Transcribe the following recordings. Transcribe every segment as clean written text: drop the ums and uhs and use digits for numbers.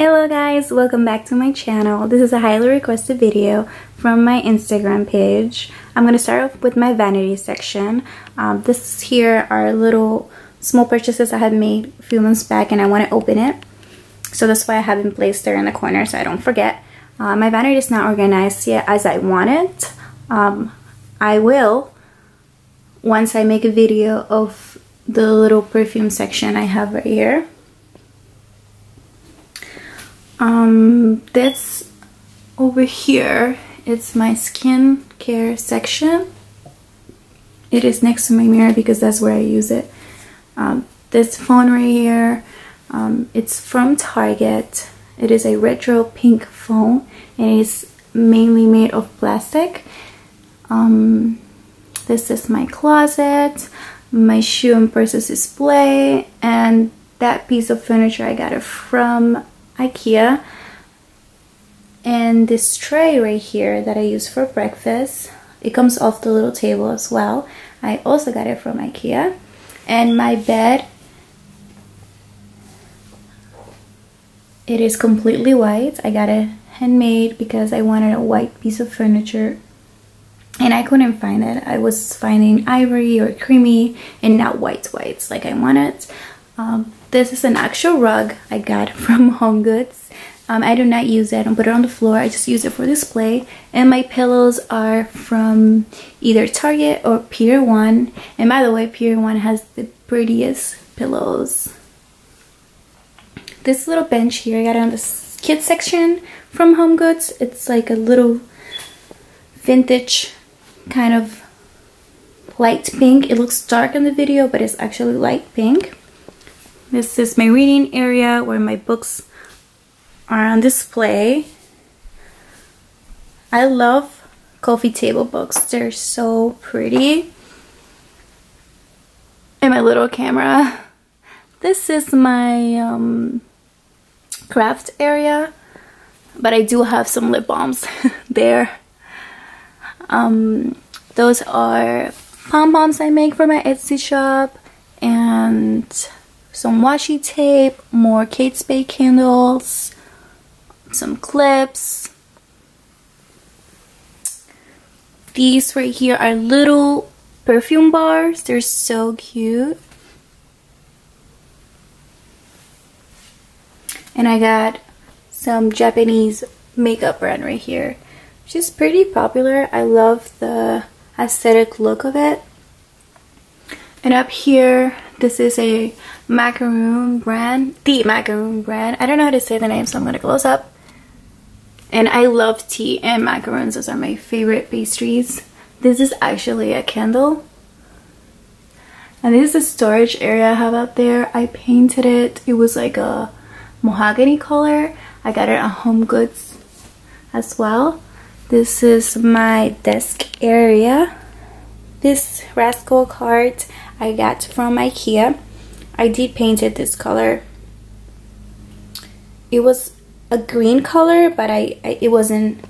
Hello guys, welcome back to my channel. This is a highly requested video from my Instagram page. I'm gonna start off with my vanity section. This here are little small purchases I had made a few months back and I want to open it, so that's why I have them placed there in the corner so I don't forget. My vanity is not organized yet as I want it. I will once I make a video of the little perfume section I have right here. This over here, it's my skincare section. It is next to my mirror because that's where I use it. This phone right here, it's from Target. It is a retro pink phone and it is mainly made of plastic. This is my closet, my shoe and purses display, and that piece of furniture I got it from IKEA, and this tray right here that I use for breakfast. It comes off the little table as well. I also got it from IKEA. And my bed, it is completely white. I got it handmade because I wanted a white piece of furniture and I couldn't find it. I was finding ivory or creamy and not whites like I wanted. This is an actual rug I got from Home Goods. I do not use it. I don't put it on the floor. I just use it for display. And my pillows are from either Target or Pier 1. And by the way, Pier 1 has the prettiest pillows. This little bench here, I got it on the kids section from Home Goods. It's like a little vintage kind of light pink. It looks dark in the video, but it's actually light pink. This is my reading area where my books are on display. I love coffee table books. They're so pretty. And my little camera. This is my craft area, but I do have some lip balms there. Those are pom-poms I make for my Etsy shop, and some washi tape, more Kate Spade candles, some clips. These right here are little perfume bars. They're so cute. And I got some Japanese makeup brand right here, which is pretty popular. I love the aesthetic look of it. And up here, this is a macaroon brand, the macaroon brand. I don't know how to say the name, so I'm going to close up. And I love tea and macaroons. Those are my favorite pastries. This is actually a candle. And this is a storage area I have out there. I painted it. It was like a mahogany color. I got it at Home Goods as well. This is my desk area. This rascal card I got from IKEA. I did paint it this color. It was a green color, but it wasn't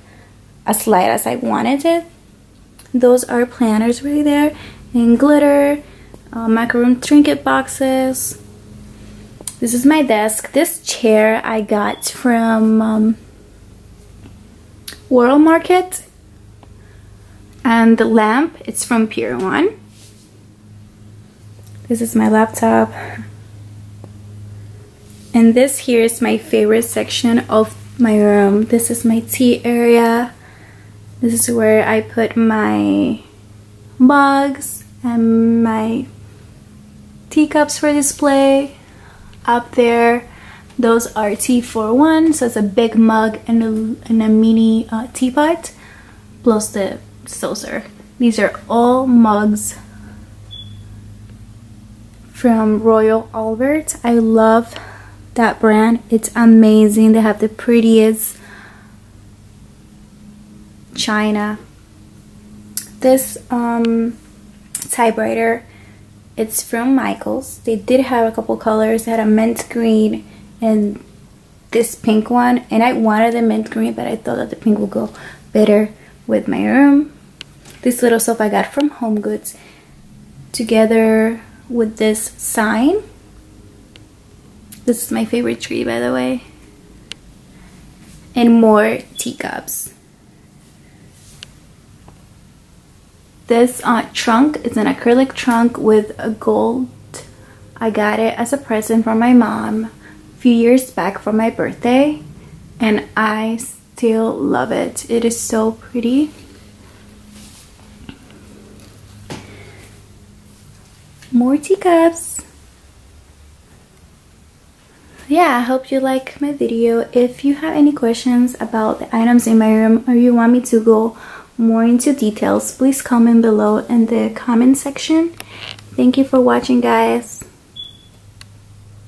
as light as I wanted it. Those are planners right there, and glitter, macaroon trinket boxes. This is my desk. This chair I got from World Market. And the lamp, it's from Pier 1. This is my laptop. And this here is my favorite section of my room. This is my tea area. This is where I put my mugs and my teacups for display. Up there, those are tea for one. So it's a big mug and a mini teapot, plus the saucer. These are all mugs from Royal Albert. I love that brand. It's amazing. They have the prettiest china. This typewriter, it's from Michaels. They did have a couple colors. They had a mint green and this pink one, and I wanted the mint green, but I thought that the pink would go better with my room. This little sofa I got from Home Goods together with this sign. This is my favorite tree, by the way. and more teacups. This trunk is an acrylic trunk with a gold. I got it as a present from my mom a few years back for my birthday, and I still love it. It is so pretty. More teacups. Yeah, I hope you like my video. If you have any questions about the items in my room or you want me to go more into details, please comment below in the comment section. Thank you for watching, guys.